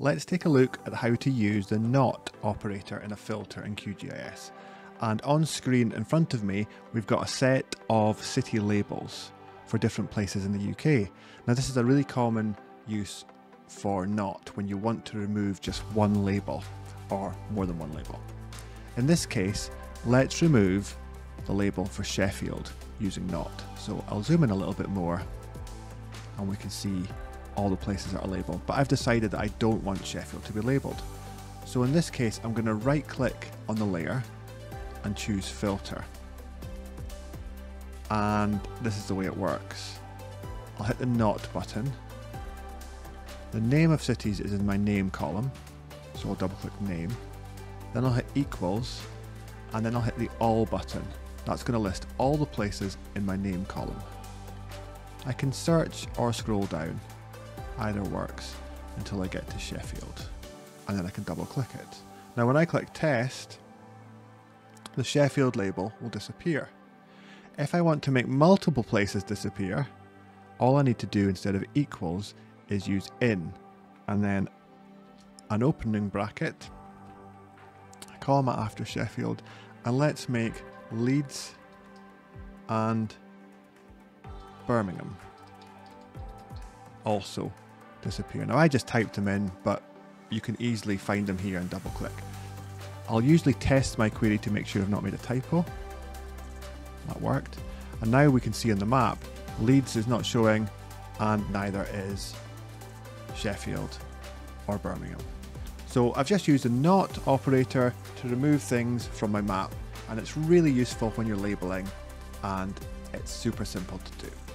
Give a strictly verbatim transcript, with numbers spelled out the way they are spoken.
let's take a look at how to use the NOT operator in a filter in Q G I S. And on screen in front of me, we've got a set of city labels for different places in the U K. Now this is a really common use for NOT when you want to remove just one label or more than one label. In this case, let's remove the label for Sheffield using NOT. So I'll zoom in a little bit more and we can see all the places that are labelled, but I've decided that I don't want Sheffield to be labelled. So in this case, I'm going to right click on the layer and choose filter. And this is the way it works. I'll hit the NOT button. The name of cities is in my name column, so I'll double click name. Then I'll hit equals, and then I'll hit the all button. That's going to list all the places in my name column. I can search or scroll down. Either works until I get to Sheffield, and then I can double click it. Now when I click test, the Sheffield label will disappear. If I want to make multiple places disappear, all I need to do instead of equals is use in, and then an opening bracket, a comma after Sheffield, and let's make Leeds and Birmingham also disappear. Now I just typed them in, but you can easily find them here and double click. I'll usually test my query to make sure I've not made a typo. That worked. And now we can see on the map, Leeds is not showing and neither is Sheffield or Birmingham. So I've just used a NOT operator to remove things from my map, and it's really useful when you're labeling, and it's super simple to do.